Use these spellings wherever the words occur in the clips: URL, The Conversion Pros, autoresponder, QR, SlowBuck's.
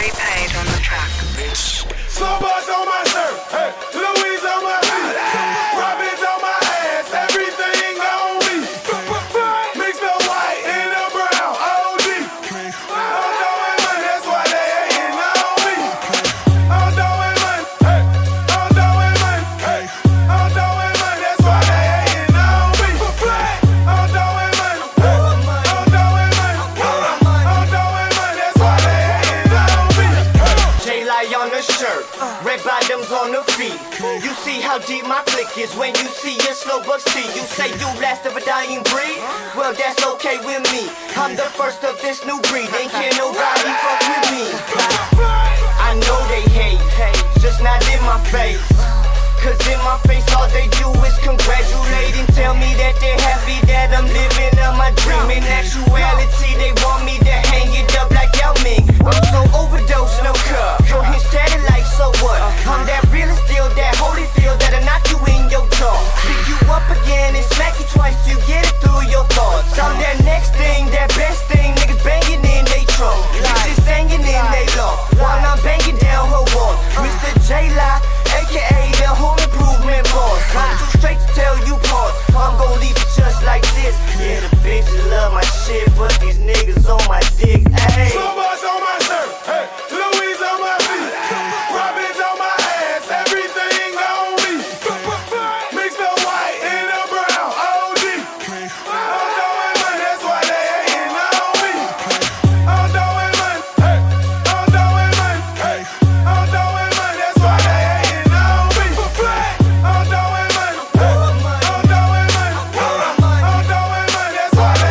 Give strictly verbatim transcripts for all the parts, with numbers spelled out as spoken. Prepaid on the track. Bitch. SlowBuck's on my shirt. Hey, to the weeds on my feet. Profits on my ass. Everything on me. Mix the white and the brown. O D. I'm throwing money. That's why they hating on me. I'm throwing money. Hey, I'm throwing money. Hey, I'm throwing money. That's why they hating on me. I'm throwing money. I'm throwing money. I'm throwing money. That's why they hating on me. J-Li on the shirt. Red bottoms on the feet. You see how deep my click is when you see your SlowBuck's tea. You say you last of a dying breed? Well, that's okay with me. I'm the first of this new breed. Ain't can nobody fuck with me. I know they hate, just not in my face. Cause in my face all they do is congratulate and tell me that they're happy that I'm living up my dream. In actuality, they want me to hang it up like Yao Ming. I'm so overdosed, no cup. Your hinge tatted like so what? I'm that realest deal, that holy feel that'll knock you in your jaw. Pick you up again and smack you twice to get it through your thoughts. I'm that next thing, that best thing. Niggas banging in they trunk. Bitches singing in they loft while I'm banging down her wall. Mister J-Li, A K A the home improvement boss. I'm too straight to tell you pause. I'm gon' leave you just like this. Yeah, the bitches love my shit, but these niggas on my dick. Ayy. SlowBuck's on my shirt. Hey, to the weeds on my feet. Profits on my ass. Everything on me. Mix the white and the brown. O D. I'm throwing money. That's why they hating on me. I'm throwing money. Hey, I'm throwing money. Hey, I'm throwing money. That's why they hating on me. I'm throwing money. Hey, I'm throwing money. I'm throwing money. That's why they hating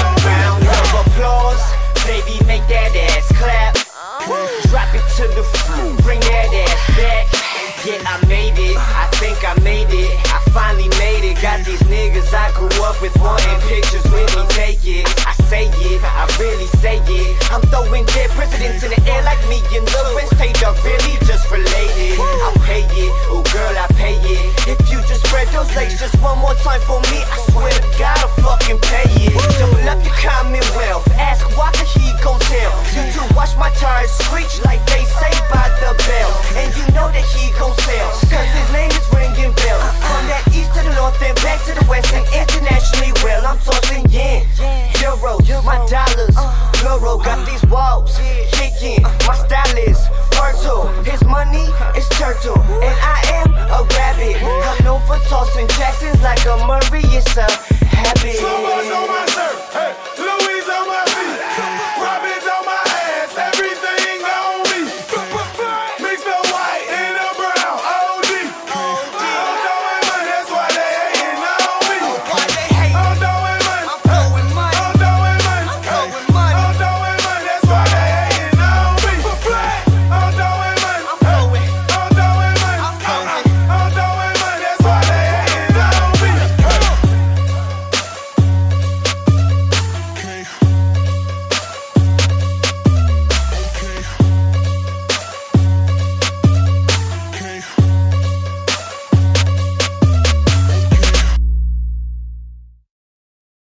on me. Round of applause. Baby, make that ass clap. Drop it to the floor. Bring that ass back. Yeah, I made it. I think I made it. I finally made it. Got these niggas I grew up with wanting pictures with me. Take it. I say it. I really say it. I'm throwing dead presidents in the air like me and Lil Wayne. Hey, dog, really just related. I pay it. Oh, girl, I pay it. If you just spread those legs just one more time for me, I swear to God, I'll fucking pay it. Double up your commonwealth. Ask why the heat gon' tell. You two watch my tires screech like they say by the bell. And you know that he gon' sell, cause his name is ringing bells. From that east to the north and back to the west and internationally well. I'm tossing yen, euro, my dollars, plural. Got these walls kicking. My style is fertile. His money is turtle, and I am a rabbit. I'm known for tossing Jacksons like a Murray. It's a habit. SlowBuck's on my shirt. Hey, Louise on my